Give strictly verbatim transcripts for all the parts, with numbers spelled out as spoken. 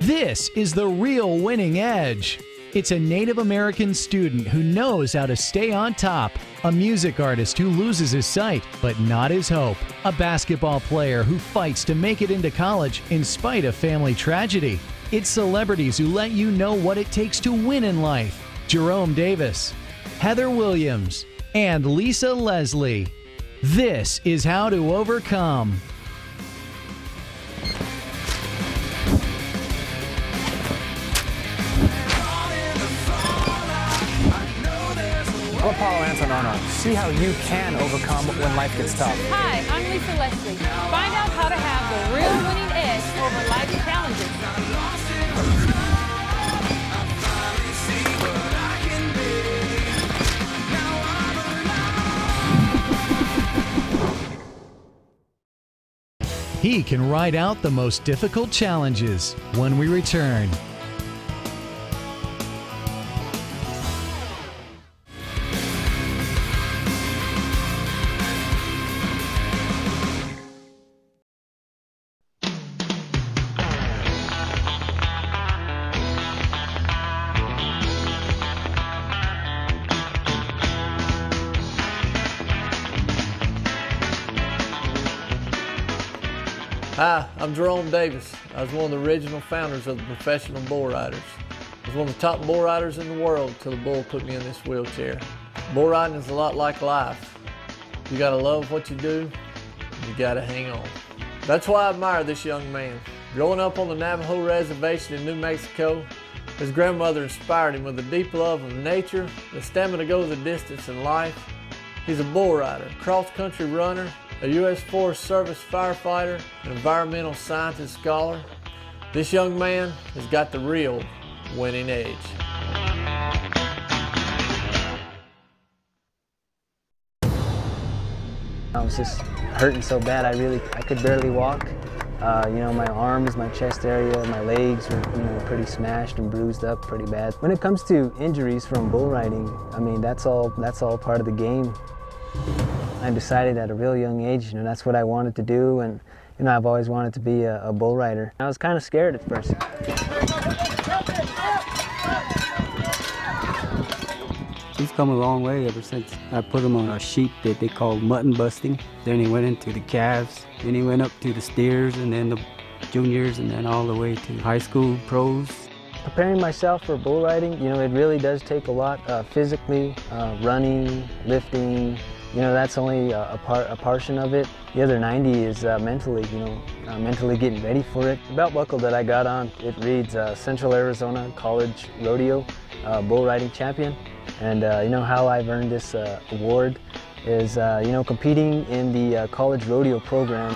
This is the real winning edge. It's a Native American student who knows how to stay on top, a music artist who loses his sight but not his hope, a basketball player who fights to make it into college in spite of family tragedy. It's celebrities who let you know what it takes to win in life. Jerome Davis, Heather Williams, and Lisa Leslie. This is How to Overcome. I'm Apollo Antonano. See how you can overcome when life gets tough. Hi, I'm Lisa Leslie. Find out how to have the real winning edge over life challenges. He can ride out the most difficult challenges when we return. Hi, I'm Jerome Davis. I was one of the original founders of the Professional Bull Riders. I was one of the top bull riders in the world till the bull put me in this wheelchair. Bull riding is a lot like life. You gotta love what you do, and you gotta hang on. That's why I admire this young man. Growing up on the Navajo Reservation in New Mexico, his grandmother inspired him with a deep love of nature, the stamina to go the distance in life. He's a bull rider, cross-country runner, a U S Forest Service firefighter, an environmental scientist scholar. This young man has got the real winning edge. I was just hurting so bad, I really, I could barely walk. Uh, you know, my arms, my chest area, my legs were, you know, pretty smashed and bruised up pretty bad. When it comes to injuries from bull riding, I mean, that's all, that's all part of the game. I decided at a real young age, you know, that's what I wanted to do, and, you know, I've always wanted to be a, a bull rider. I was kind of scared at first. He's come a long way ever since. I put him on a sheep that they called mutton busting. Then he went into the calves, then he went up to the steers, and then the juniors, and then all the way to high school pros. Preparing myself for bull riding, you know, it really does take a lot uh, physically, uh, running, lifting. You know, that's only a, a, par, a portion of it. The other ninety is uh, mentally, you know, uh, mentally getting ready for it. The belt buckle that I got on, it reads uh, Central Arizona College Rodeo uh, Bull Riding Champion. And uh, you know how I've earned this uh, award is, uh, you know, competing in the uh, college rodeo program.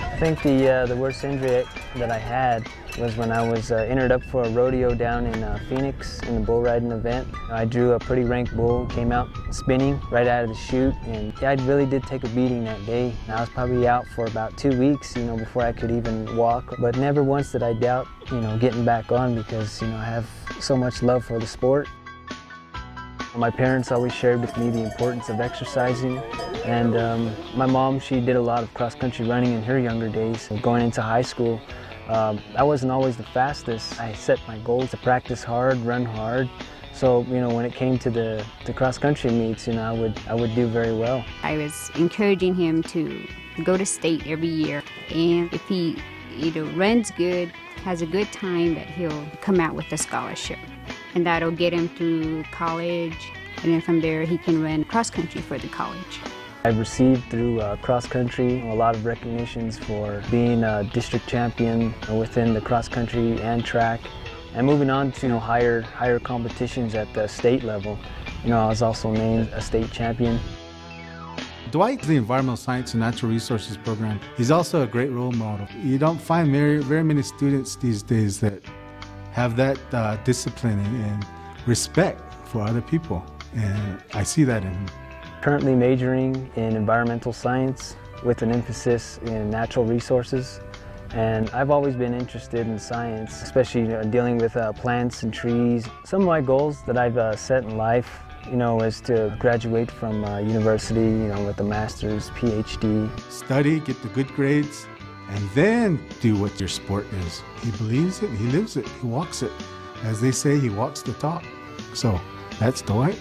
I think the, uh, the worst injury that I had was when I was uh, entered up for a rodeo down in uh, Phoenix in the bull riding event. I drew a pretty rank bull, came out spinning right out of the chute, and I really did take a beating that day. I was probably out for about two weeks, you know, before I could even walk. But never once did I doubt, you know, getting back on, because, you know, I have so much love for the sport. My parents always shared with me the importance of exercising, and um, my mom, she did a lot of cross-country running in her younger days. Going into high school, Um, I wasn't always the fastest. I set my goals to practice hard, run hard. So, you know, when it came to the, the cross-country meets, you know, I would, I would do very well. I was encouraging him to go to state every year. And if he, you know, runs good, has a good time, that he'll come out with a scholarship. And that'll get him through college. And then from there, he can run cross-country for the college. I've received through uh, cross-country a lot of recognitions for being a district champion within the cross-country and track, and moving on to, you know, higher, higher competitions at the state level. You know, I was also named a state champion. Dwight, the Environmental Science and Natural Resources program, he's also a great role model. You don't find very, very many students these days that have that uh, discipline and respect for other people, and I see that in him. Currently majoring in environmental science with an emphasis in natural resources, and I've always been interested in science, especially, you know, dealing with uh, plants and trees. Some of my goals that I've uh, set in life you know, is to graduate from uh, university, you know, with a master's, P H D. Study, get the good grades, and then do what your sport is. He believes it, he lives it, he walks it. As they say, he walks the talk. So that's Dwight.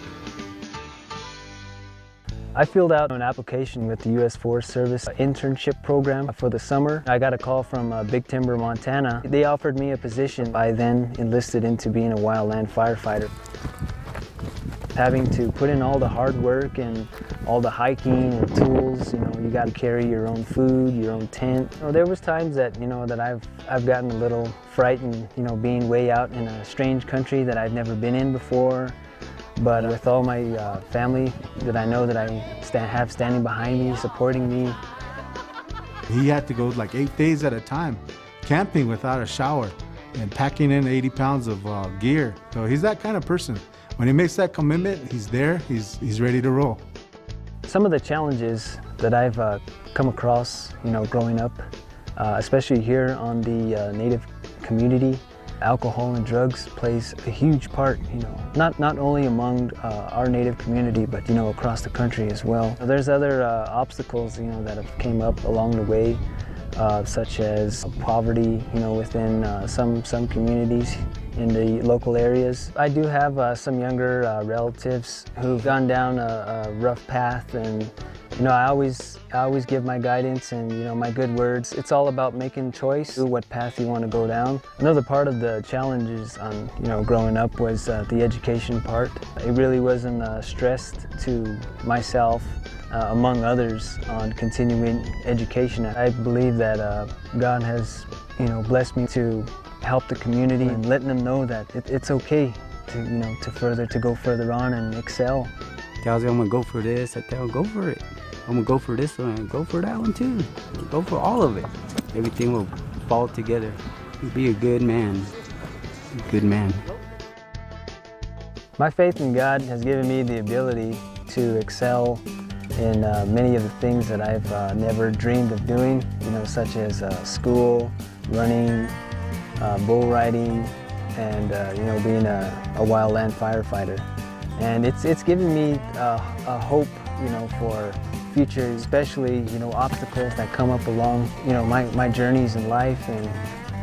I filled out an application with the U S Forest Service internship program for the summer. I got a call from uh, Big Timber, Montana. They offered me a position. I then enlisted into being a wildland firefighter. Having to put in all the hard work and all the hiking and tools, you know, you got to carry your own food, your own tent. You know, there was times that, you know, that I've, I've gotten a little frightened, you know, being way out in a strange country that I've never been in before. But with all my uh, family that I know that I stand, have standing behind me, supporting me. He had to go like eight days at a time, camping without a shower and packing in eighty pounds of uh, gear. So he's that kind of person. When he makes that commitment, he's there, he's, he's ready to roll. Some of the challenges that I've uh, come across, you know, growing up, uh, especially here on the uh, Native community, alcohol and drugs plays a huge part, you know, not, not only among uh, our Native community, but, you know, across the country as well. There's other uh, obstacles, you know, that have came up along the way, uh, such as poverty, you know, within uh, some, some communities in the local areas. I do have uh, some younger uh, relatives who've gone down a, a rough path, and you know, I always, I always give my guidance and, you know, my good words. It's all about making choice, what path you want to go down. Another part of the challenges on, you know, growing up was uh, the education part. It really wasn't uh, stressed to myself, uh, among others, on continuing education. I believe that uh, God has, you know, blessed me to help the community and letting them know that it, it's okay to, you know, to further, to go further on and excel. Tells you I'm gonna go for this, I tell him go for it. I'm gonna go for this one, go for that one too. Go for all of it. Everything will fall together. Be a good man. Be a good man. My faith in God has given me the ability to excel in uh, many of the things that I've uh, never dreamed of doing, you know, such as uh, school, running, uh, bull riding, and uh, you know, being a, a wildland firefighter. And it's, it's given me uh, a hope, you know, for future, especially, you know, obstacles that come up along, you know, my, my journeys in life, and,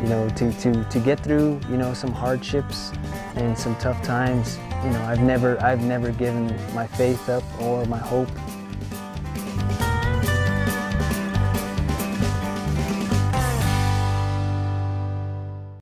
you know, to, to, to get through, you know, some hardships and some tough times. You know, I've never, I've never given my faith up or my hope.